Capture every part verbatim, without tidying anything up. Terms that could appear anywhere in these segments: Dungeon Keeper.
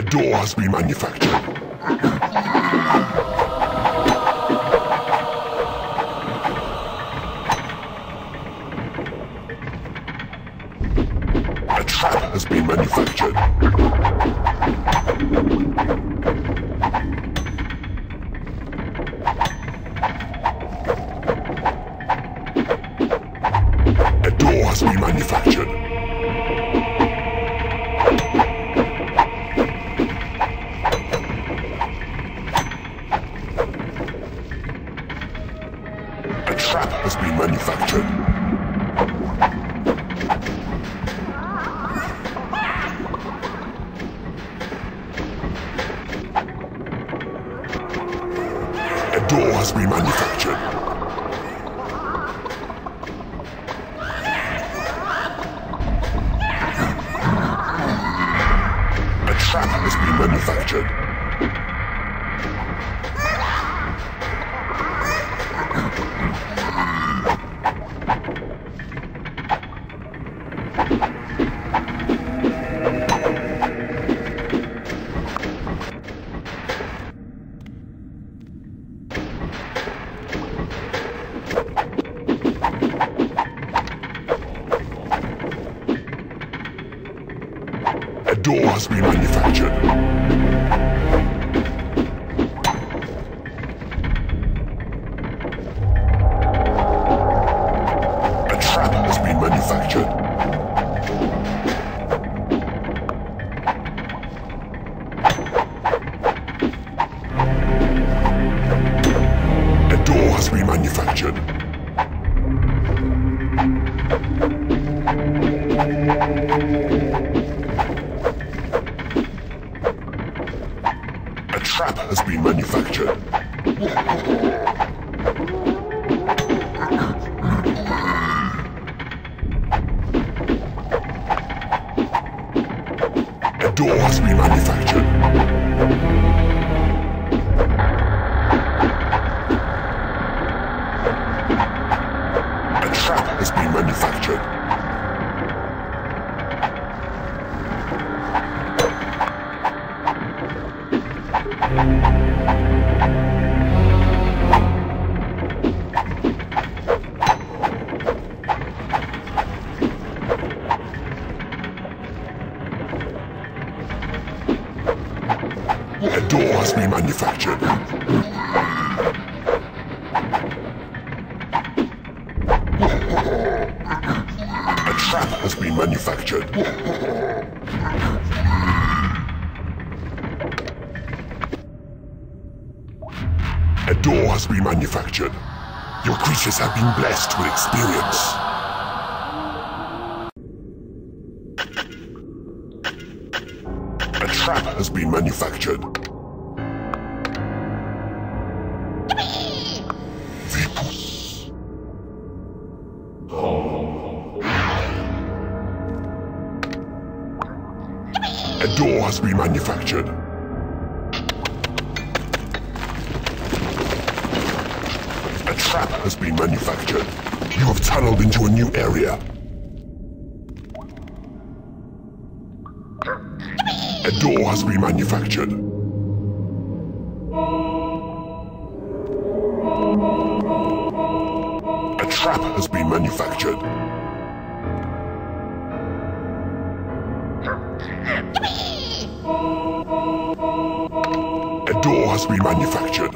A door has been manufactured. Has been manufactured. A door has been manufactured. A trap has been manufactured. A door has been manufactured. A trap has been manufactured. A door has been manufactured. A trap has been manufactured. A door has been manufactured. A trap has been manufactured. A door has been manufactured. A trap has been manufactured. A door has been manufactured. A trap has been manufactured. A door has been manufactured. Your creatures have been blessed with experience. A trap has been manufactured. Vipus. Oh. A door has been manufactured. A trap has been manufactured. You have tunneled into a new area. A door has been manufactured. A trap has been manufactured. A door has been manufactured.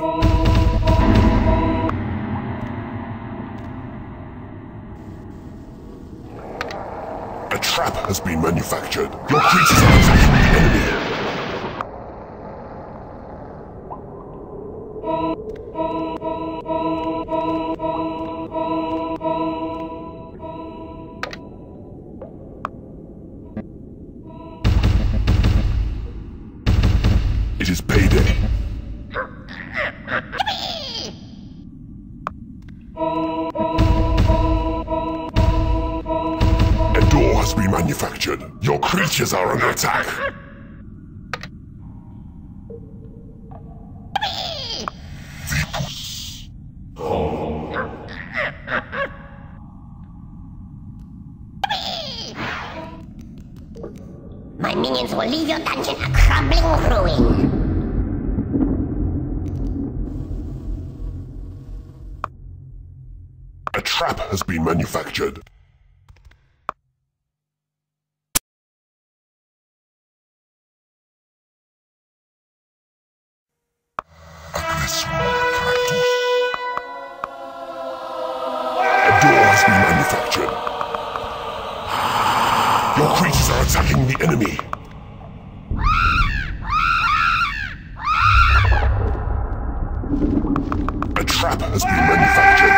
A trap has been manufactured. Your creatures are attacking the enemy. It is payday. Be manufactured. Your creatures are under attack. Vipus. Oh. My minions will leave your dungeon a crumbling ruin. A trap has been manufactured. Attacking the enemy. A trap has been manufactured.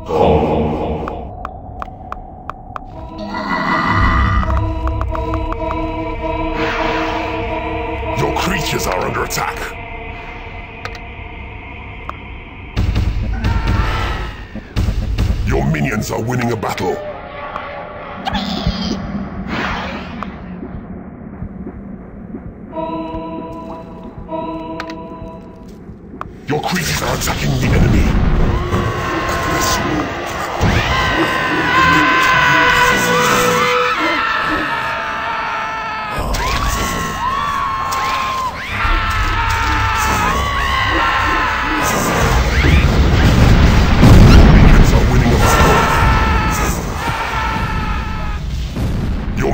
Oh. Your creatures are under attack. Your minions are winning a battle. Your creatures are attacking the enemy.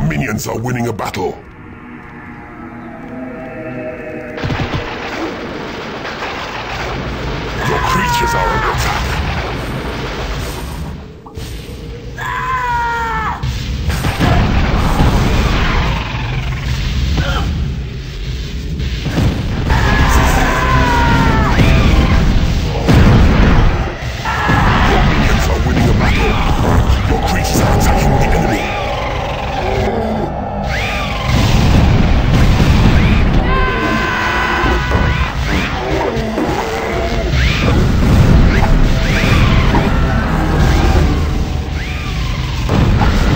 Minions are winning a battle. Your minions are winning a battle. Creatures are under attack. Your minions are winning a battle. Your creatures are attacking the enemy.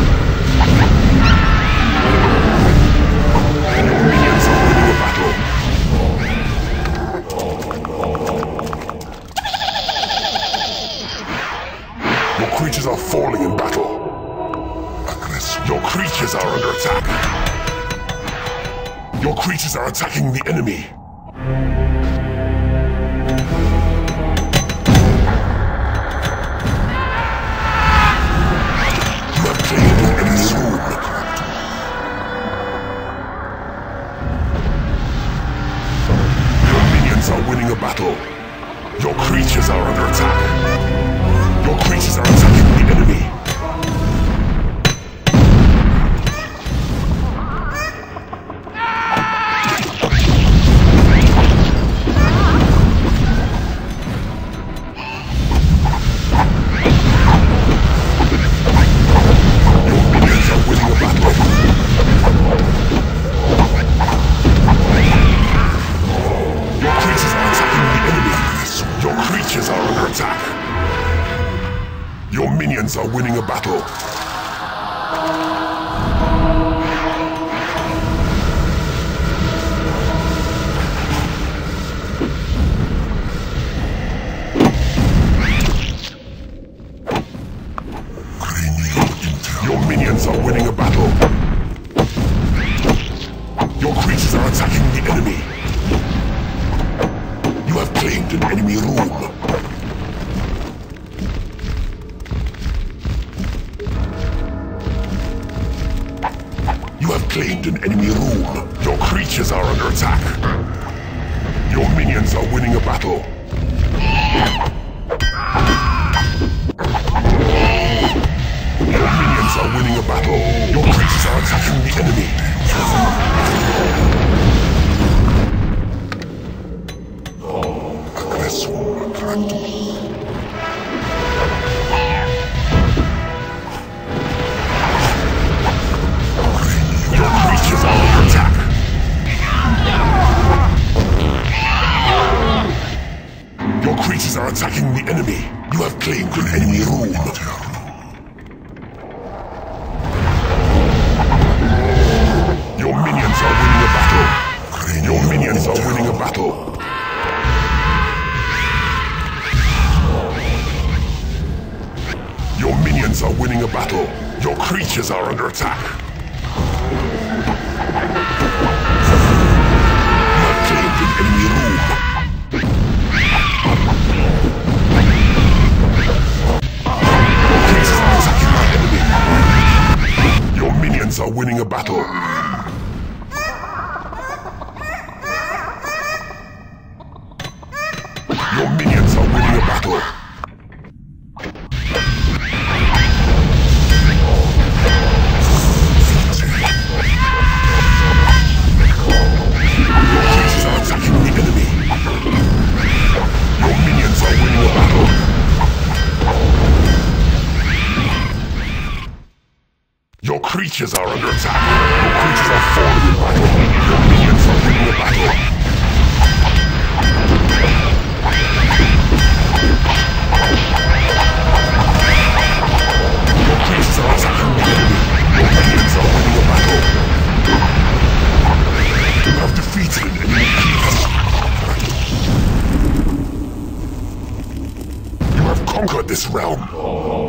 Are attacking the enemy. You have played in any swoon. Your minions are winning a battle. Your creatures are under attack. Your creatures are attacking the enemy. Are winning a battle. Your minions are winning a battle. Your creatures are attacking the enemy. You have claimed an enemy room. Claimed an enemy room. Your creatures are under attack. Your minions are winning a battle. Your minions are winning a battle. Your creatures are attacking the enemy. Creatures are attacking the enemy. You have claimed an enemy room. Your minions are winning a battle. Your minions are winning a battle. Your minions are winning a battle. Your creatures are under attack. winning a battle. Your minions are winning a battle. Your forces are attacking the enemy. Your minions are winning a battle. Your creatures are under attack. Your creatures are falling in battle. Your minions are winning a battle. Conquer this realm.